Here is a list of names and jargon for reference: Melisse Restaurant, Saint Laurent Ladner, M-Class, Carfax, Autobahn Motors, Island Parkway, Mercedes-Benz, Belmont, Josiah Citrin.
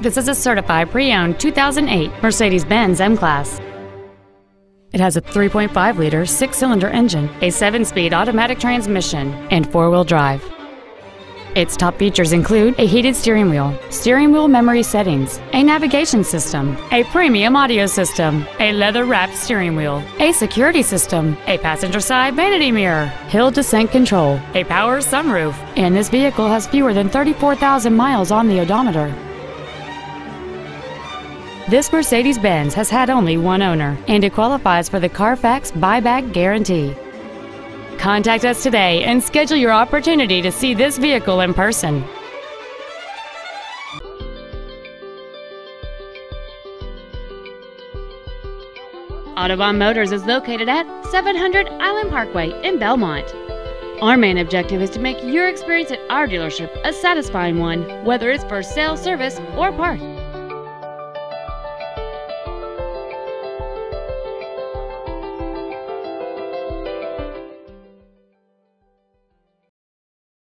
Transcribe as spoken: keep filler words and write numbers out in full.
This is a certified pre-owned two thousand eight Mercedes-Benz M-Class. It has a three point five liter six-cylinder engine, a seven-speed automatic transmission, and four-wheel drive. Its top features include a heated steering wheel, steering wheel memory settings, a navigation system, a premium audio system, a leather-wrapped steering wheel, a security system, a passenger side vanity mirror, hill descent control, a power sunroof, and this vehicle has fewer than thirty-four thousand miles on the odometer. This Mercedes-Benz has had only one owner, and it qualifies for the Carfax buyback guarantee. Contact us today and schedule your opportunity to see this vehicle in person. Autobahn Motors is located at seven hundred Island Parkway in Belmont. Our main objective is to make your experience at our dealership a satisfying one, whether it's for sales, service, or parts.